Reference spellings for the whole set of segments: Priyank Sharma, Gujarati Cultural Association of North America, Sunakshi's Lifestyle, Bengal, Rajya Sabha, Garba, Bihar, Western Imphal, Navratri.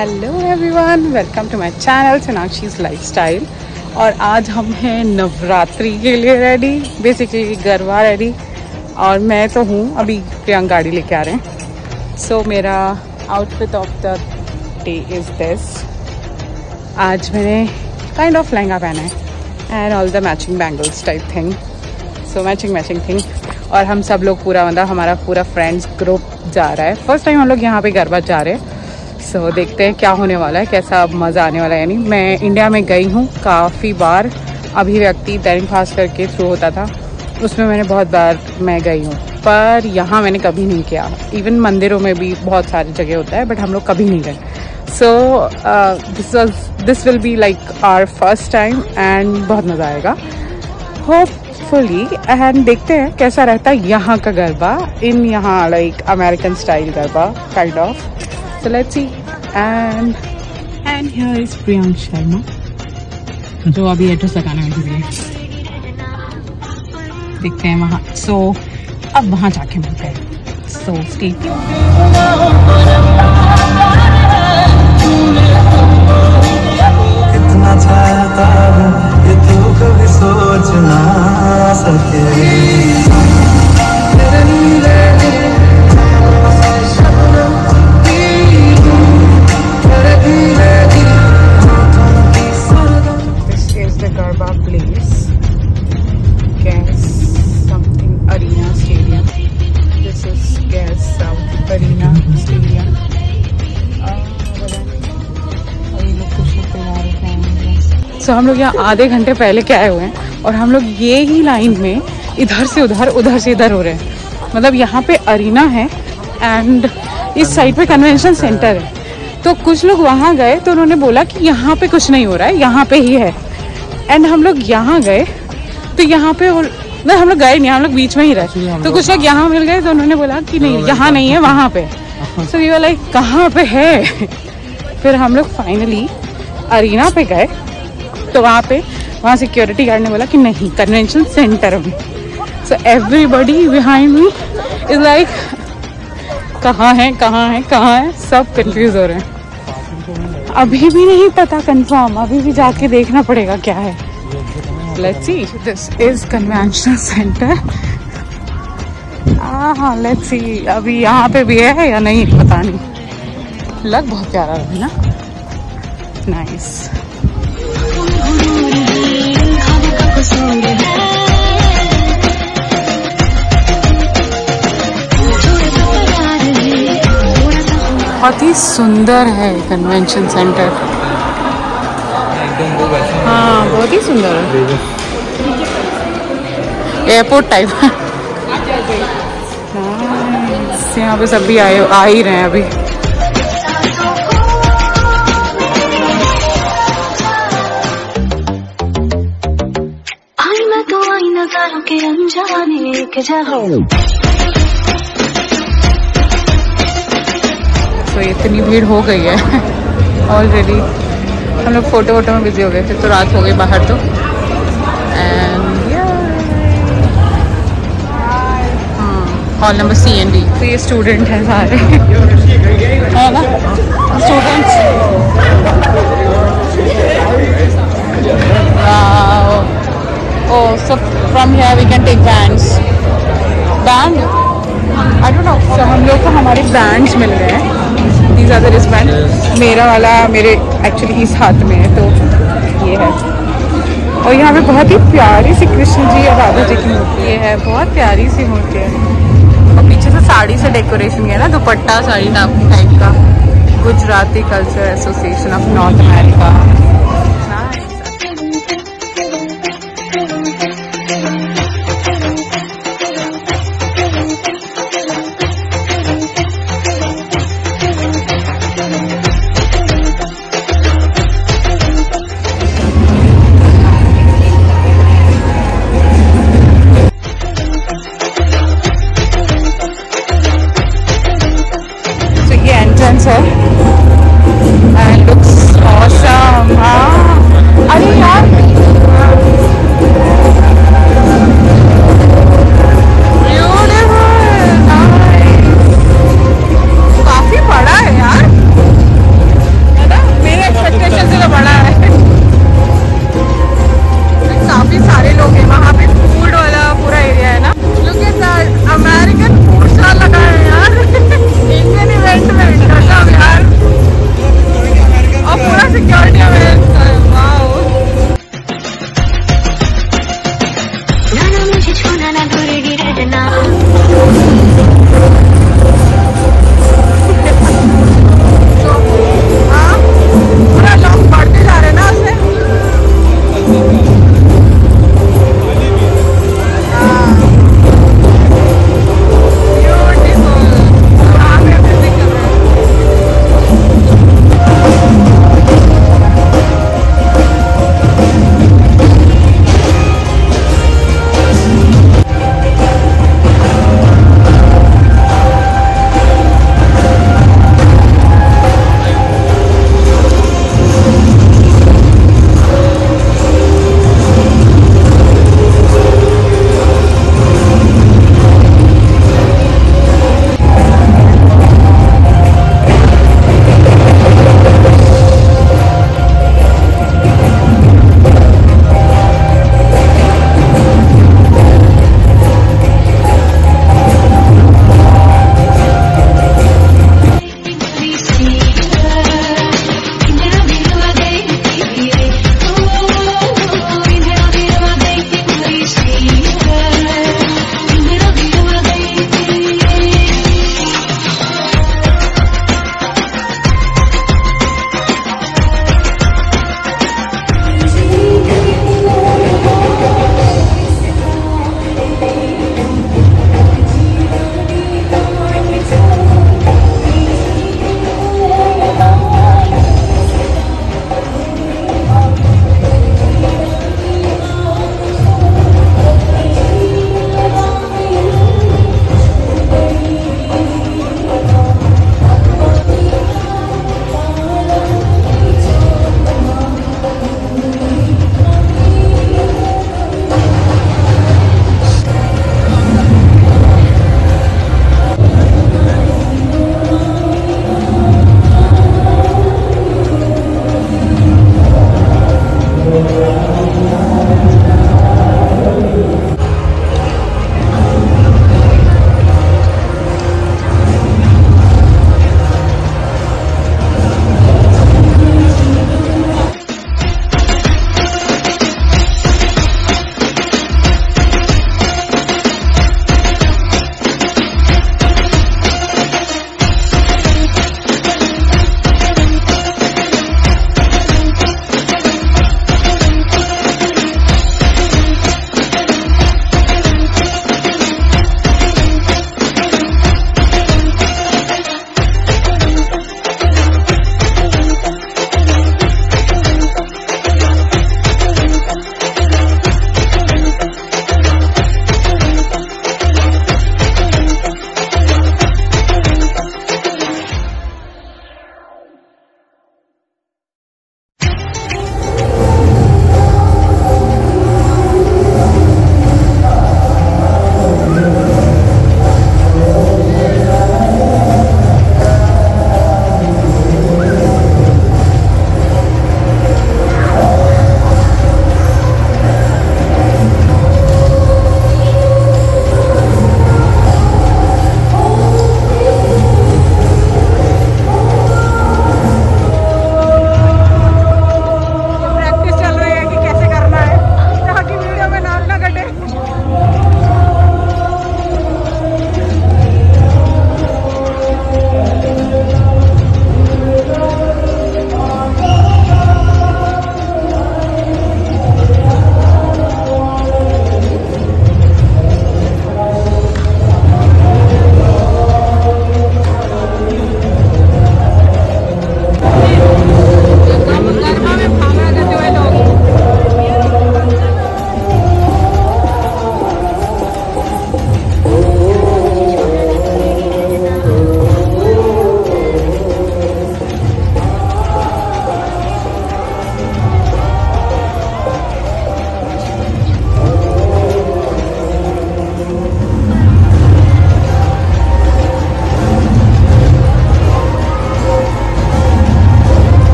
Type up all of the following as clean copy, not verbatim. Hello everyone, welcome to my channel Sonakshi's lifestyle. और आज हम हैं नवरात्रि के लिए रेडी, बेसिकली गरबा रेडी। और मैं तो हूँ, अभी प्रियंक गाड़ी लेके आ रहे हैं। सो मेरा outfit of the day is this. आज मैंने काइंड ऑफ लहंगा पहना है and all the matching bangles type thing. So matching thing. और हम सब लोग पूरा, मतलब हमारा पूरा फ्रेंड्स ग्रुप जा रहा है। फर्स्ट टाइम हम लोग यहाँ पे गरबा जा रहे हैं। सो देखते हैं क्या होने वाला है, कैसा मज़ा आने वाला है। यानी मैं इंडिया में गई हूँ काफ़ी बार, अभिव्यक्ति दैनिक भास्कर के थ्रू होता था, उसमें मैंने बहुत बार मैं गई हूँ, पर यहाँ मैंने कभी नहीं किया। इवन मंदिरों में भी बहुत सारी जगह होता है, बट हम लोग कभी नहीं गए। So this will be like our first time and बहुत मज़ा आएगा होपफुली। एंड देखते हैं कैसा रहता है यहाँ का गरबा, इन यहाँ like American style garba kind of. So let's see, and here is Priyank Sharma, जो अभी एड्रेस लगाने में जुड़ी है। देखते हैं वहाँ, सो अब वहाँ जाके मिलते हैं। So stay tuned. तो हम लोग यहाँ आधे घंटे पहले के आए हुए हैं और हम लोग ये ही लाइन में इधर से उधर, उधर से इधर हो रहे हैं। मतलब यहाँ पे अरीना है एंड इस साइड पे कन्वेंशन सेंटर है। तो कुछ लोग वहाँ गए तो उन्होंने बोला कि यहाँ पे कुछ नहीं हो रहा है, यहाँ पे ही है। एंड हम लोग यहाँ गए तो यहाँ पे मतलब हम लोग गए नहीं, हम लोग बीच में ही रहे। तो कुछ लोग यहाँ मिल गए तो उन्होंने बोला कि नहीं, यहाँ नहीं है, वहाँ पे। सो ये वाला कहाँ पे है। फिर हम लोग फाइनली अरीना पे गए तो वहाँ सिक्योरिटी गार्ड ने बोला कि नहीं, कन्वेंशन सेंटर में। So everybody behind me is like कहाँ है, कहाँ है, कहाँ है। सब कंफ्यूज हो रहे हैं, अभी भी नहीं पता कंफर्म, अभी भी जाके देखना पड़ेगा क्या है। Let's see, this is convention centre. हाँ, लेट्स सी अभी यहाँ पे भी है या नहीं, पता नहीं। लग बहुत प्यारा है ना, नाइस। बहुत ही सुंदर है कन्वेंशन सेंटर। हाँ, बहुत ही सुंदर है, एयरपोर्ट टाइप। यहाँ पे सब भी आ ही रहे हैं अभी। तो इतनी भीड़ हो गई है ऑलरेडी। हम लोग फोटो वोटो में बिजी हो गए थे, तो रात हो गई बाहर तो। And hall number C&D। तो ये स्टूडेंट हैं सारे, है ना, students. Oh, so from here we can take bands. Band? I don't know. So हम लोग को हमारे bands मिल गए हैं। These are the wristband. मेरा वाला मेरे actually इस हाथ में है, तो ये है। और यहाँ पे बहुत ही प्यारी सी कृष्ण जी और राधा जी की मूर्ति है, बहुत प्यारी सी मूर्ति है। और पीछे से साड़ी से डेकोरेशन किया ना, दुपट्टा साड़ी टाइप का। Gujarati cultural association of North America.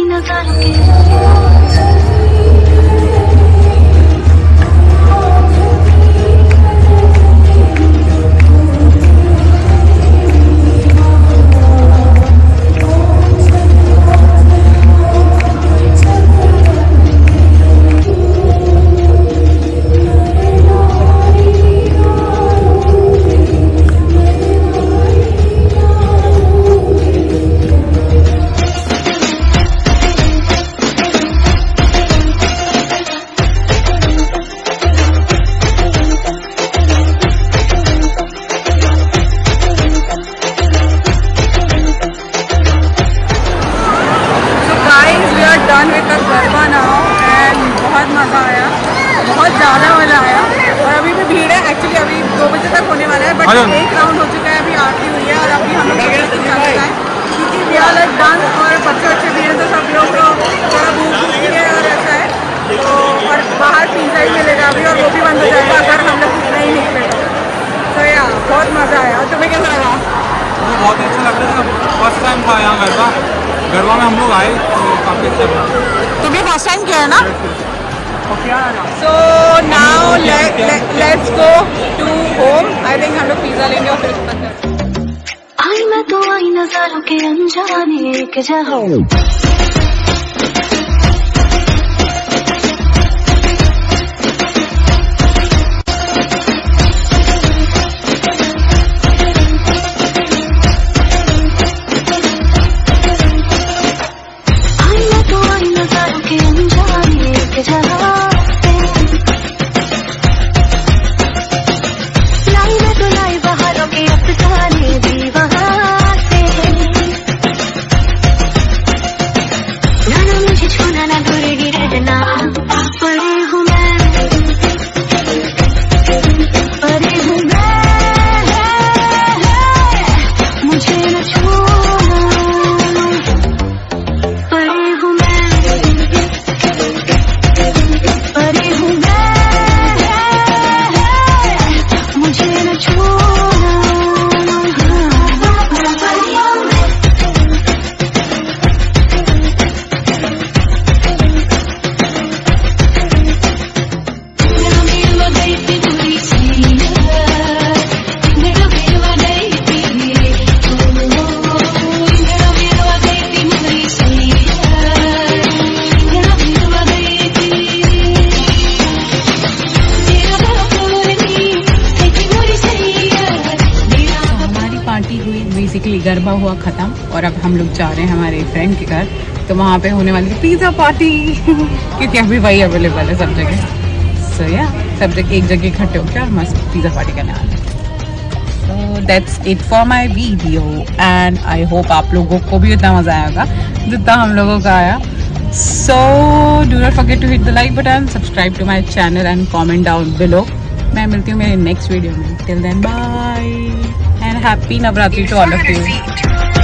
इन नजारों के। गरबा में हम लोग आए तो काफी अच्छा लगा। तुम्हें फर्स्ट टाइम किया है ना? So now let's go to home. I think हम लोग पिज़्ज़ा लेंगे और फिर बंद। आई मैं तो आई नजारों के अनजाने के जहाँ। गरबा हुआ खत्म और अब हम लोग जा रहे हैं हमारे फ्रेंड के घर, तो वहाँ पे होने वाली पिज़्ज़ा पार्टी क्योंकि अभी वही अवेलेबल है सब जगह। सो या सब जगह एक जगह इकट्ठे होकर और मस्त पिज़्ज़ा पार्टी करने वाले। So that's it for my video and I hope आप लोगों को भी उतना मज़ा आएगा जितना हम लोगों का आया। So do not forget to hit the like button, subscribe to my channel and comment down below. मैं मिलती हूँ मेरे नेक्स्ट वीडियो में। Till then bye. Happy Navratri to all of you.